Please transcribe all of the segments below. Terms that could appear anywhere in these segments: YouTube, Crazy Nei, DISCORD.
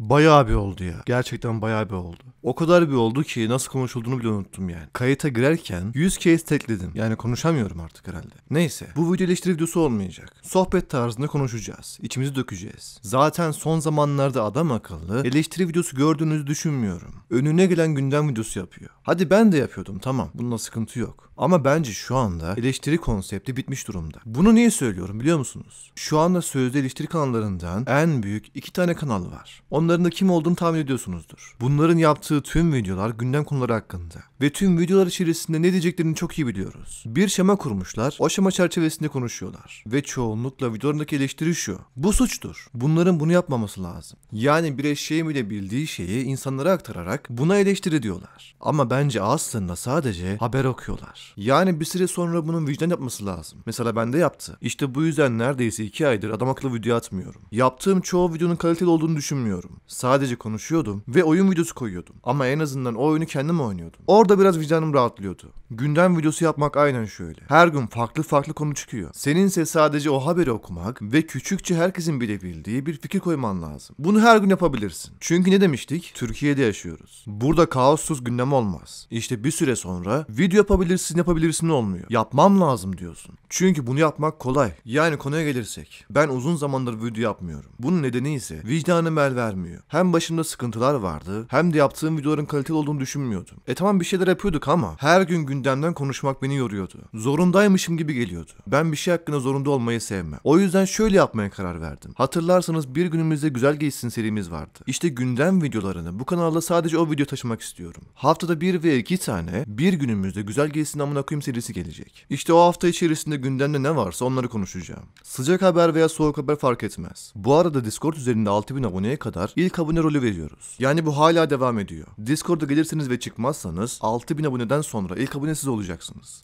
Bayağı bir oldu ya. Gerçekten bayağı bir oldu. O kadar bir oldu ki nasıl konuşulduğunu bile unuttum yani. Kayıta girerken 100 kez tekledim. Yani konuşamıyorum artık herhalde. Neyse. Bu video eleştiri videosu olmayacak. Sohbet tarzında konuşacağız. İçimizi dökeceğiz. Zaten son zamanlarda adam akıllı eleştiri videosu gördüğünüzü düşünmüyorum. Önüne gelen gündem videosu yapıyor. Hadi ben de yapıyordum, tamam. Bununla sıkıntı yok. Ama bence şu anda eleştiri konsepti bitmiş durumda. Bunu niye söylüyorum biliyor musunuz? Şu anda sözde eleştiri kanallarından en büyük 2 tane kanal var. Onların da kim olduğunu tahmin ediyorsunuzdur. Bunların yaptığı tüm videolar gündem konuları hakkında. Ve tüm videolar içerisinde ne diyeceklerini çok iyi biliyoruz. Bir şema kurmuşlar, o şema çerçevesinde konuşuyorlar. Ve çoğunlukla videolarındaki eleştiri şu: bu suçtur. Bunların bunu yapmaması lazım. Yani bir eşeğin bile bildiği şeyi insanlara aktararak buna eleştiri diyorlar. Ama bence aslında sadece haber okuyorlar. Yani bir süre sonra bunun vicdan yapması lazım. Mesela ben de yaptı. İşte bu yüzden neredeyse 2 aydır adam akıllı video atmıyorum. Yaptığım çoğu videonun kaliteli olduğunu düşünmüyorum. Sadece konuşuyordum ve oyun videosu koyuyordum. Ama en azından o oyunu kendim oynuyordum. Orada biraz vicdanım rahatlıyordu. Gündem videosu yapmak aynen şöyle. Her gün farklı farklı konu çıkıyor. Seninse sadece o haberi okumak ve küçükçe herkesin bilebildiği bir fikir koyman lazım. Bunu her gün yapabilirsin. Çünkü ne demiştik? Türkiye'de yaşıyoruz. Burada kaossuz gündem olmaz. İşte bir süre sonra video yapabilirsin olmuyor. Yapmam lazım diyorsun. Çünkü bunu yapmak kolay. Yani konuya gelirsek, ben uzun zamandır video yapmıyorum. Bunun nedeni ise vicdanım el vermiyor. Hem başımda sıkıntılar vardı, hem de yaptığım videoların kaliteli olduğunu düşünmüyordum. Tamam bir şeyler yapıyorduk ama her gün gündemden konuşmak beni yoruyordu. Zorundaymışım gibi geliyordu. Ben bir şey hakkında zorunda olmayı sevmem. O yüzden şöyle yapmaya karar verdim. Hatırlarsanız Bir Günümüzde Güzel Geçsin serimiz vardı. İşte gündem videolarını bu kanalda sadece o video taşımak istiyorum. Haftada 1 ve 2 tane Bir Günümüzde Güzel Geçsin amına koyayım serisi gelecek. İşte o hafta içerisinde gündemde ne varsa onları konuşacağım. Sıcak haber veya soğuk haber fark etmez. Bu arada Discord üzerinde 6000 aboneye kadar ilk abone rolü veriyoruz. Yani bu hala devam ediyor. Discord'a gelirsiniz ve çıkmazsanız 6000 aboneden sonra ilk abonesiz olacaksınız.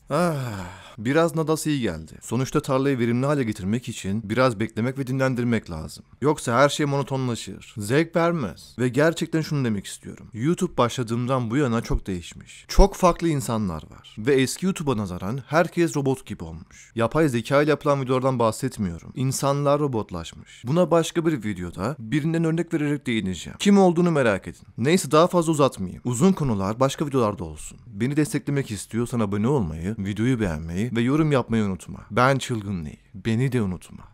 Biraz nadası iyi geldi. Sonuçta tarlayı verimli hale getirmek için biraz beklemek ve dinlendirmek lazım. Yoksa her şey monotonlaşır. Zevk vermez. Ve gerçekten şunu demek istiyorum. YouTube başladığımdan bu yana çok değişmiş. Çok farklı insanlar var. Ve eski YouTube'a nazaran herkes robot gibi olmuş. Yapay zeka ile yapılan videolardan bahsetmiyorum. İnsanlar robotlaşmış. Buna başka bir videoda birinden örnek vererek değineceğim. Kim olduğunu merak edin. Neyse daha fazla uzatmayayım. Uzun konular başka videolarda olsun. Beni desteklemek istiyorsan abone olmayı, videoyu beğenmeyi ve yorum yapmayı unutma. Ben Crazy Nei. Beni de unutma.